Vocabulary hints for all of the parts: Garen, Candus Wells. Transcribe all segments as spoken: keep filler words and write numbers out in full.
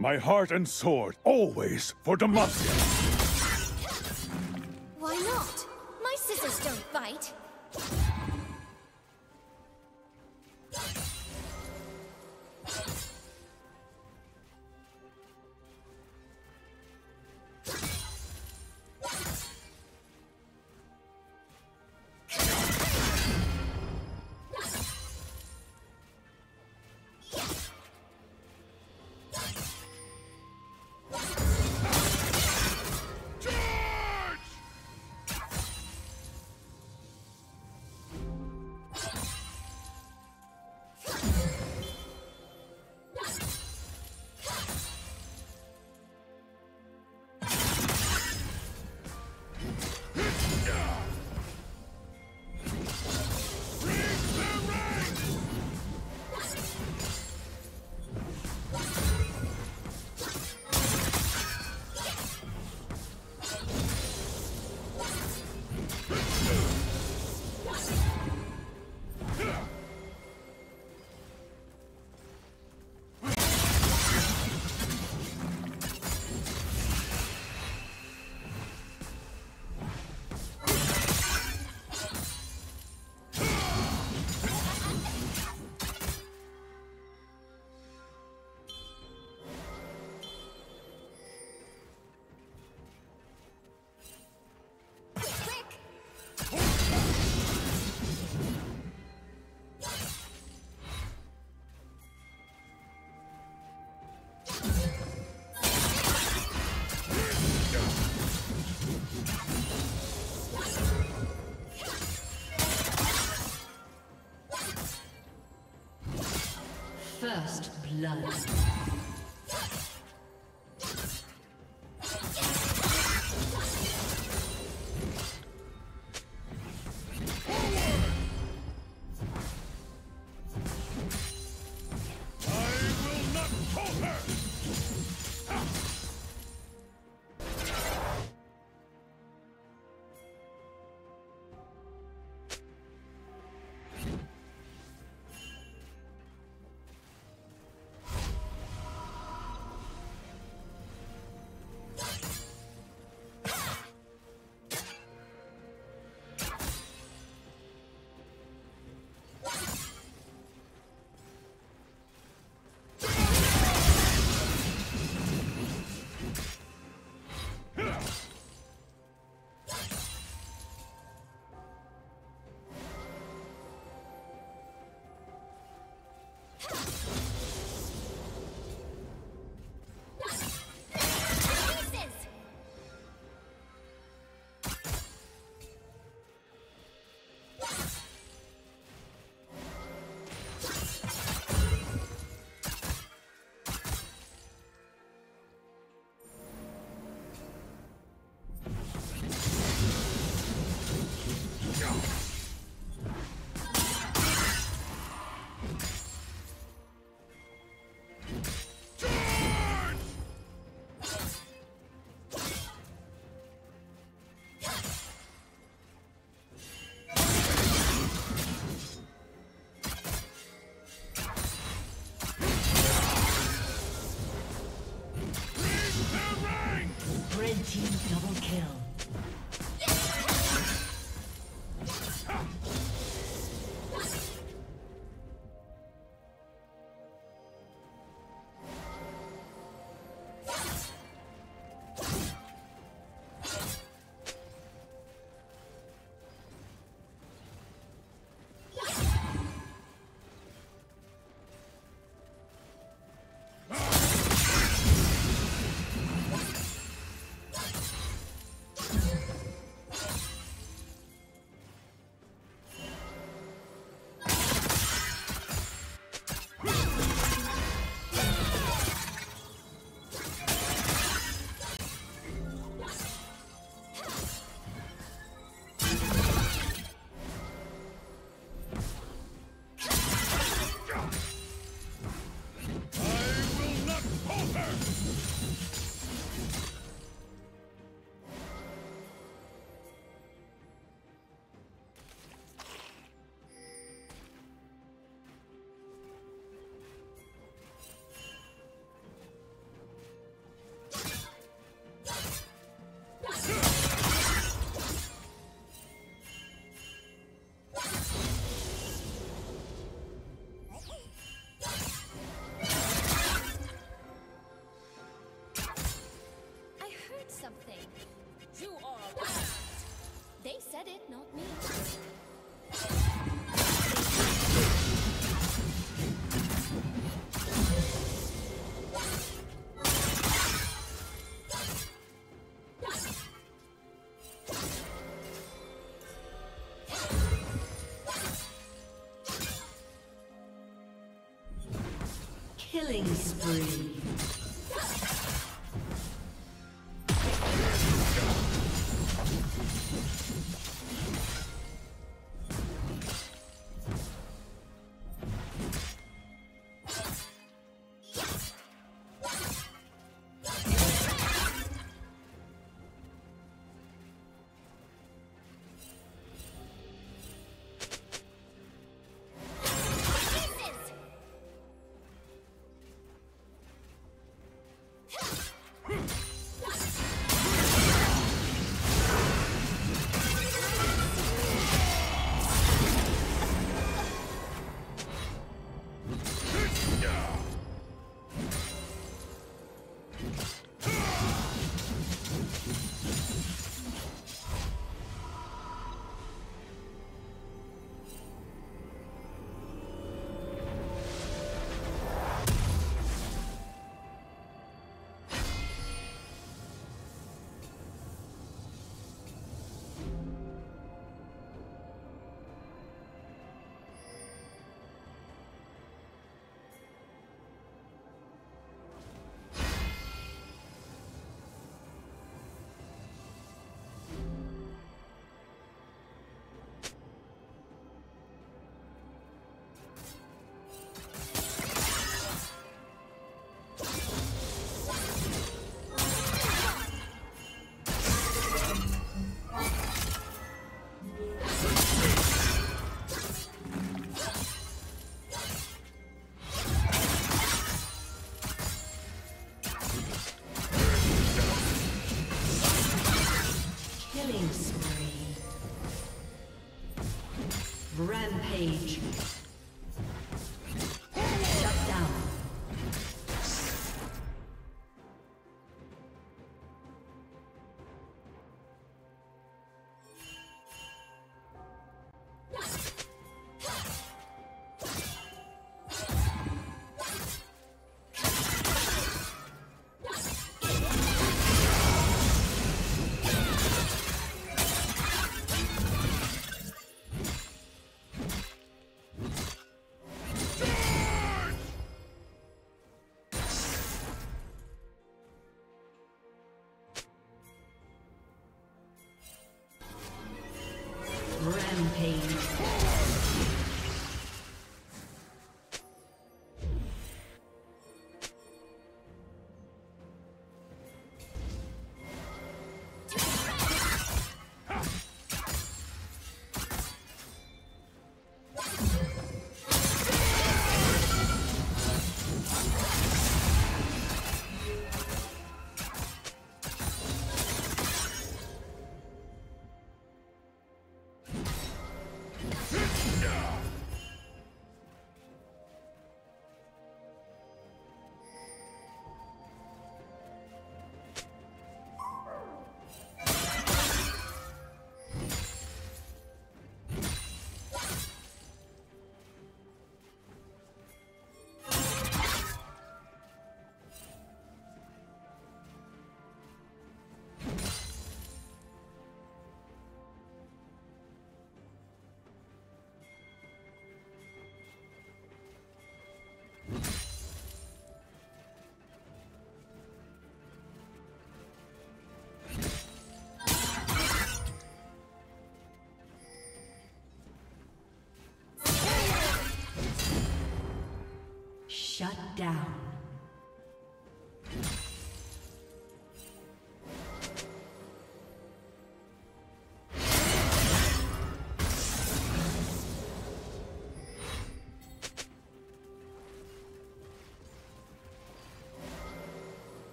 My heart and sword, always for Demacia! Why not? My sisters don't fight! First blood. spree. Rampage. Shut down. Shut down.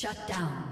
Shut down.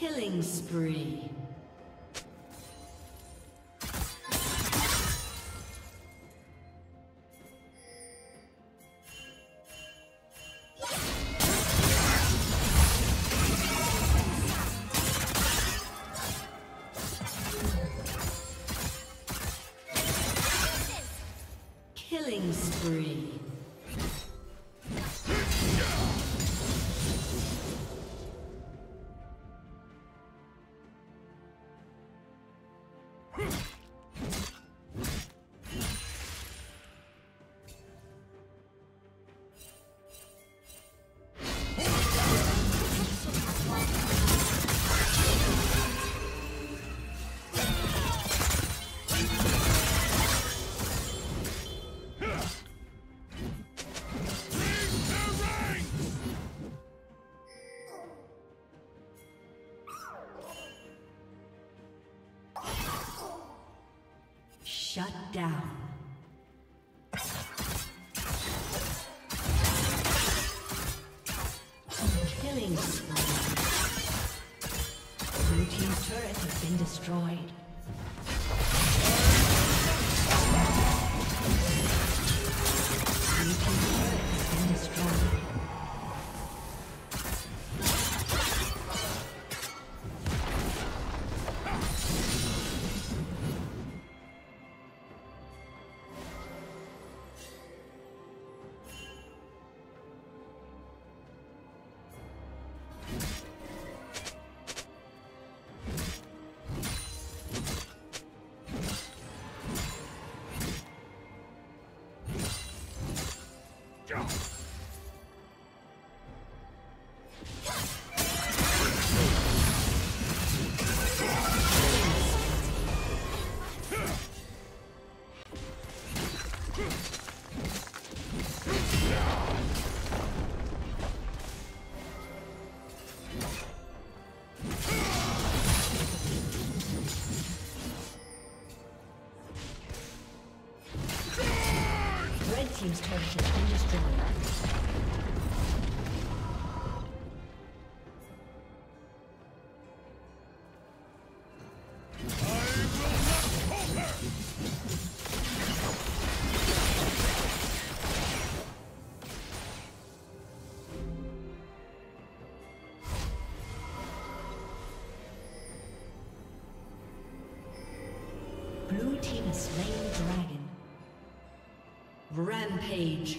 Killing spree. Killing spree. Shut down. Killing spree. Blue team's turret has been destroyed. Blue team's turret has been destroyed. Seems to have just been destroyed. the slain dragon. Rampage.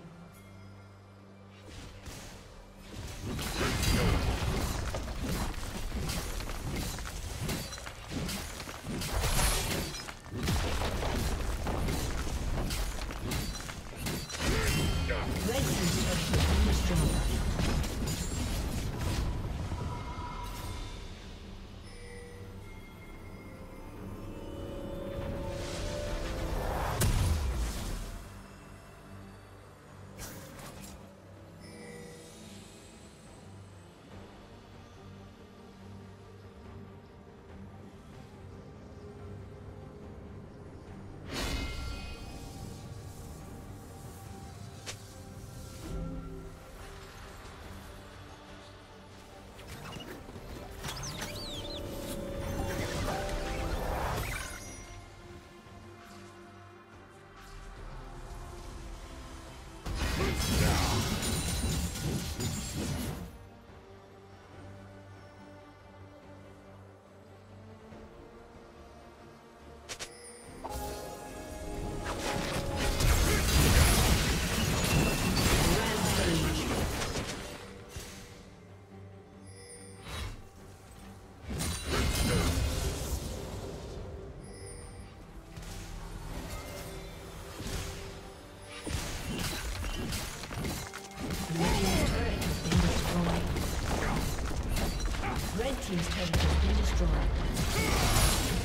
Team's turret has been destroyed. I will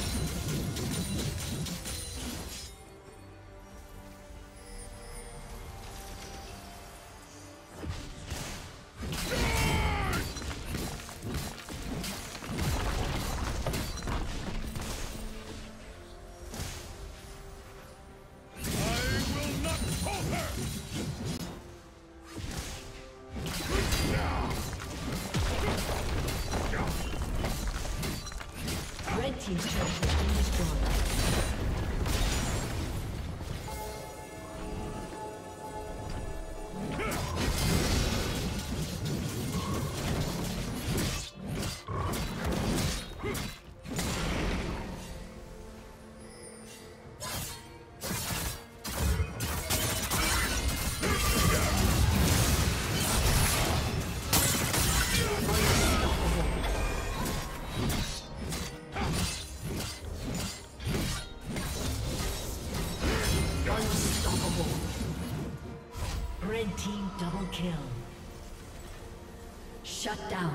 not hold her! Team's turret has been destroyed. Kill. Shut down.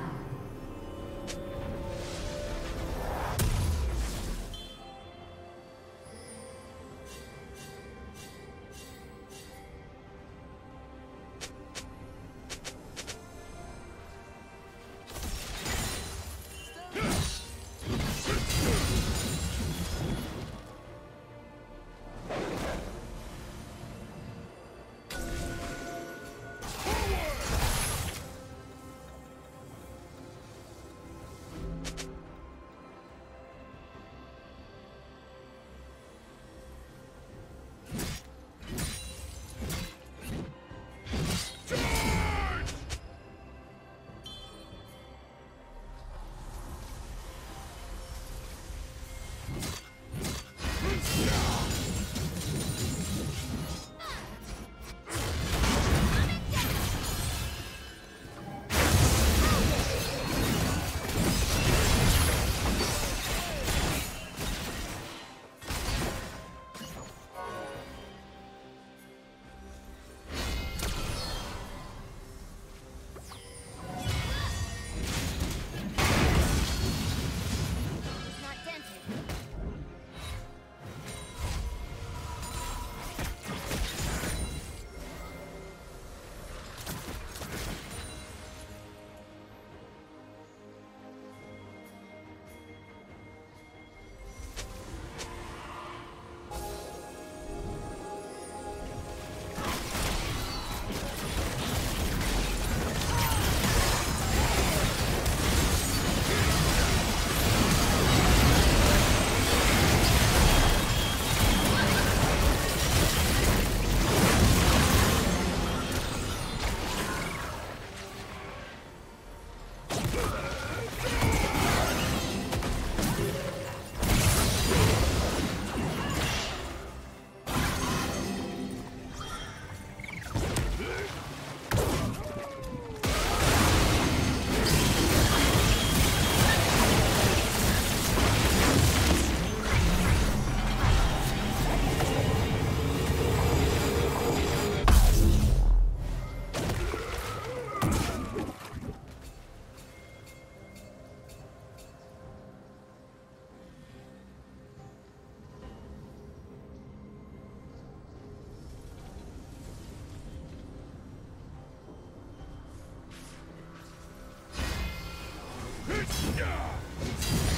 Yeah.